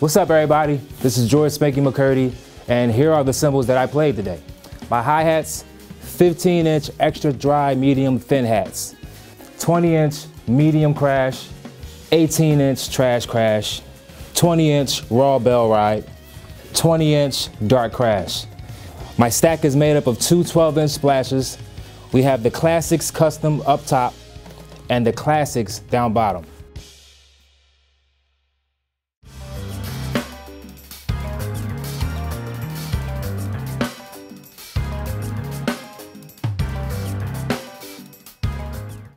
What's up, everybody? This is George Spanky McCurdy, and here are the cymbals that I played today. My hi-hats, 15-inch extra dry medium thin hats, 20-inch medium crash, 18-inch trash crash, 20-inch raw bell ride, 20-inch dark crash. My stack is made up of two 12-inch splashes. We have the Classics custom up top and the Classics down bottom.